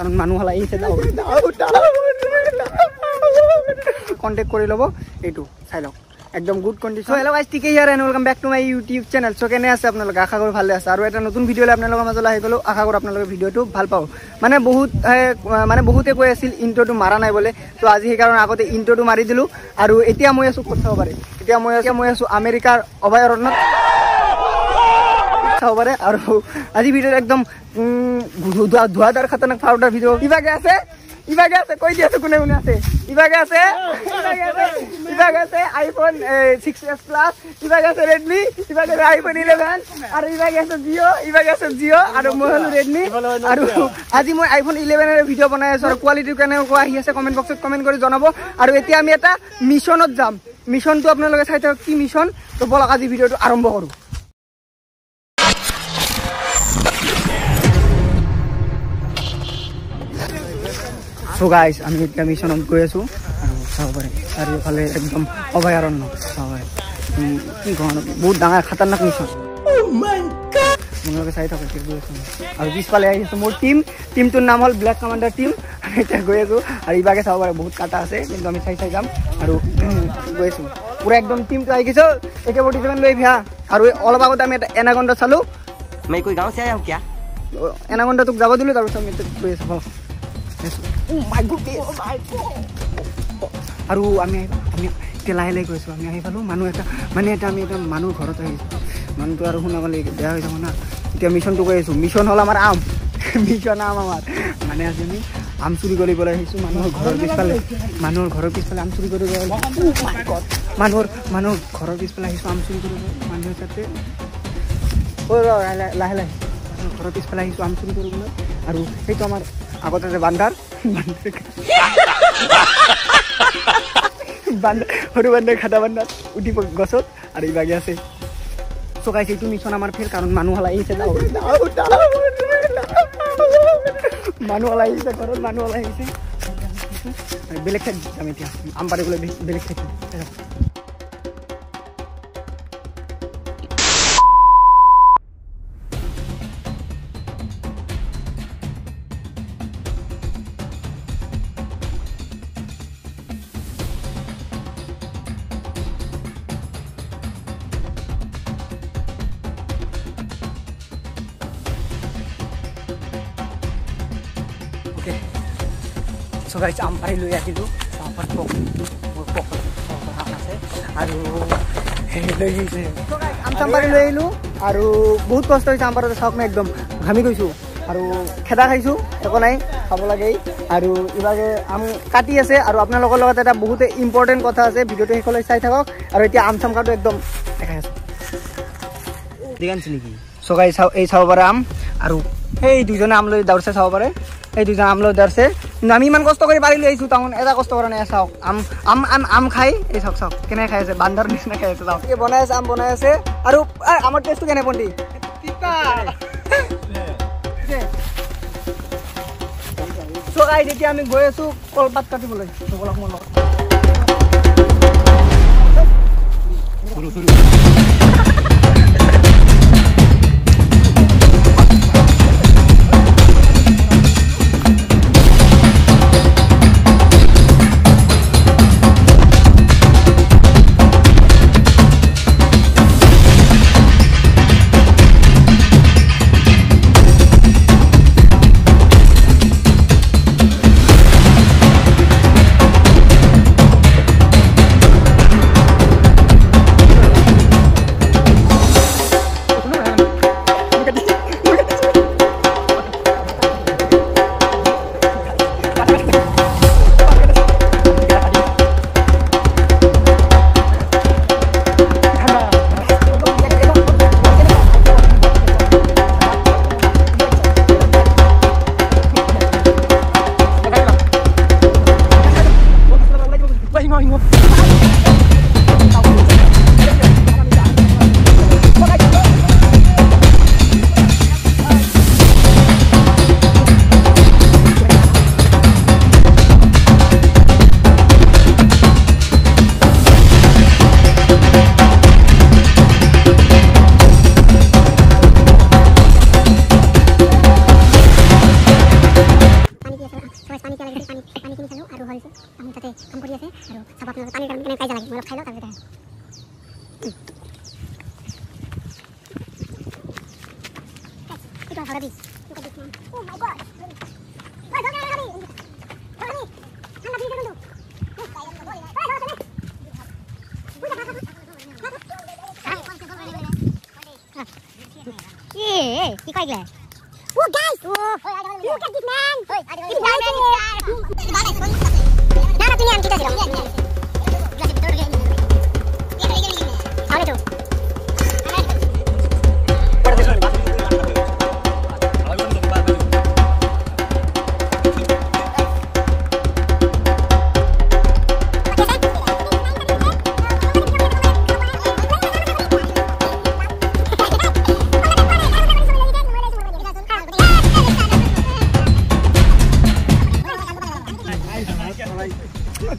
কাৰণ মানুহ হলাই ইতে দাও দাও দাও কন্টাক্ট কৰি লব এটো চাই লওক একদম good condition. Hello guys TK here and welcome back to my YouTube channel. So কেনে আছে আপোনালোকে আশা কৰো ভালে আছে আৰু এটা নতুন ভিডিও লৈ আপোনালোকৰ মাজলৈ আহি গলো। আশা কৰো আপোনালোকে ভিডিওটো ভাল পাব। মানে বহুতে কৈ আছিল ইন্ট্ৰটো মাৰা নাই বলে, তো আজি সেই কাৰণে আগতে ইন্ট্ৰটো মাৰি দিলো আৰু এতিয়া মই আছো কথা পাৰি। এতিয়া মই আছো আমেৰিকাৰ অভয়াৰণ্যত কথা পাৰি আৰু আজি ভিডিও একদম ধুৱাদাৰ খতৰনাক পাউডাৰ ভিডিও। ইভাগে আছে কই দিছে কোনে আছে ইভাগে আছে আইফোন 6s প্লাস, ইভাগে আছে রেডমি, ইভাগে আছে আইফোন 11 আর ইভাগে আছে জিও আর মোহল রেডমি। আর আজি মই আইফোন 11 এর ভিডিও বনাই আছো আর কোয়ালিটি কেনে কোয়া আহি আছে কমেন্ট বক্সত কমেন্ট কৰি জনাব। আর এতিয়া আমি এটা মিশনত যাম, মিশনটো আপোনালোকে চাই থাকক কি মিশন। তো বলা আজি ভিডিওটো আৰম্ভ কৰো। So guys, আমি একটা মিশনত গৈ আছো আৰু চাওবাৰে চাৰিওফালে একদম অভয়াৰণ্য চাওবাৰে কি ঘন বহুত ডাঙৰ খতৰনাক মিশন। ও মাই গড, আপোনালোকে চাই থাকক কি গৈ আছো। আৰু পিছফালে আহিছে মোৰ টিমটোৰ নাম হ'ল ব্লেক কমান্ডাৰ টিম। আমি এতিয়া গৈ আছো আৰু ইভাগে চাওবাৰে বহুত কাটা আছে কিন্তু আমি চাই যাম আৰু গৈ আছো পুৰা একদম টিমটো আহি গৈছো। একে বটি যেন লৈ ভিয়া আৰু অলপ আগত আমি এটা এনাগন্ডা চালো। মই কই গাঁও সে আম কিয়া এনাগন্ডা তোক যাব দিলো তাৰ পিছত আমি গৈ আছো। আৰু আমি এতিয়া লাহে লাহে গৈছোঁ। আমি আহি পালোঁ মানুহ এটা মানে এটা আমি এটা মানুহ ঘৰত আহিছোঁ। মানুহটো আৰু শুনা পালে বেয়া হৈ যাব না। এতিয়া মিছনটো কৰি আছোঁ। মিছন হ'ল আমাৰ আম, মিছন আম আমাৰ মানে আজি আমি আম চুৰি কৰিবলৈ আহিছোঁ। মানুহৰ ঘৰৰ পিছফালে আম চুৰি কৰিব মানুহৰ ঘৰৰ পিছফালে আহিছোঁ আম চুৰি কৰিব মানুহৰ তাতে লাহে লাহে ঘৰৰ পিছফালে আহিছোঁ আম চুৰি কৰিবলৈ। আৰু সেইটো আমাৰ আগতে যে বান্দাৰ খাটা বান্দাৰ উঠি গছত আৰু ইভাগে আছে। চ' গাইছ এইটো মিছন আমাৰ ফেৰ কাৰণ মানুহ হলাই আহিছে ঘৰত মানুহ হলাই আহিছে। বেলেগ ঠাইত যাম এতিয়া আম পাৰি গ'লে বেলেগ ঠাইত। So guys, ampai lu ya gitu, ampai pokok anase, aduh, lagi sih. So guys, ampai lu ya lu, aduh, বহুত কষ্ট হৈছে আমাৰ তো শক নাই একদম ঘামি গৈছো আৰু খেদা খাইছো একো নাই খাব লাগে। আৰু ইভাগে আম কাটি আছে আৰু আপোনালোকৰ লগত এটা বহুত ইম্পৰ্টেণ্ট কথা আছে ভিডিওটো হেকলৈ চাই থাকক। আৰু এতিয়া আম চাম কাটো একদম দেখাই আছে দেখানছ নেকি। So guys, এই চাওবাৰ আম আৰু এই দুজনে আম লৈ দৌৰছে চাওবাৰে এই দুজন আম লৈ দৌৰছে। আমি ইমান কষ্ট কৰি পাৰিলো আহিছো তখন এটা কষ্ট কৰা নাই। চাওক আম খাই এই চাওক কেনে খাই আছে বান্দাৰ নিচিনা খাই আছে। চাওক বনাই আছে আম বনাই আছে। আৰু আমাৰ টেষ্টটো কেনে পণ্টি চকাই। যেতিয়া আমি গৈ আছো কলপাত কাটিবলৈ हमको जैसे सब अपना पानी गर्म करने पैसा लगे मतलब खाई लो तब तक इतना भी ओ माय गॉड भाई भाई भाई हम लगी कर दो ये की काय गया वो गाइस वो लुक एट दिस मैन ओए ना तूने हम किधर से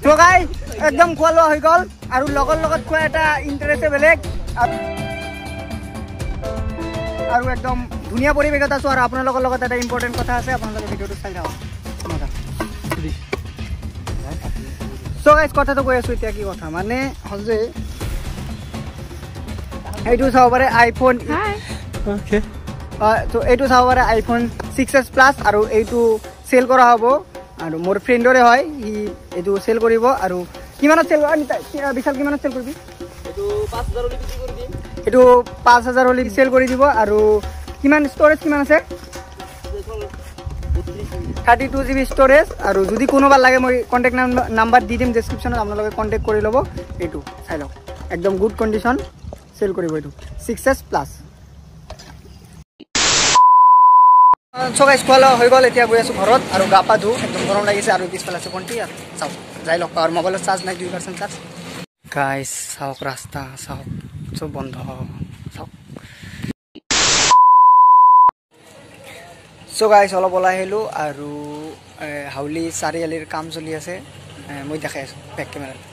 तो गाइस एकदम खोल हो गल आरो लगल लगत को एटा इंटरेस्ट बेलेग आरो एकदम दुनिया परिवेगत आसो आरो आपन लगल लगत एटा इंपोर्टेंट কথা আছে आपन লগে ভিডিওটো চাই রাও সো গাইস কথা তো কই আছো ইতিয়া কি কথা মানে হজে এইটো সাওবারে আইফোন ওকে তো এইটো সাওবারে আইফোন 6s প্লাস আरो এইটো সেল কৰা হবো आरो मोर फ्रेंडरे होय इ एतु सेल करिवो आरो किमानत सेल अनि विशाल किमानत सेल करबि एतु 5000 ओली बिक्री कर दिम एतु 5000 ओली सेल करि दिबो आरो किमान स्टोरेज किमान আছে 32 GB स्टोरेज आरो जदि कोनोबार लागे मोर कांटेक्ट नंबर दि दिम डिस्क्रिप्शनत आपन लगे कांटेक्ट करि लबो एतु चाइ लओ एकदम गुड कंडीशन सेल करिवो एतु 6s plus so guys call हो गल एतिया गय आसु घरत आरो गापा धु एकदम गरम लागिस आरो बीच पलासे कोनटी आरो साउ जाय लक पावर मोबाइल चार्ज नै 2% चार्ज गाइस साउ रास्ता साउ सब बंद साउ सो गाइस हलो बोला हेलो आरो हाउली सारियालिर काम चली आसे মই देखाइस बैक कैमरा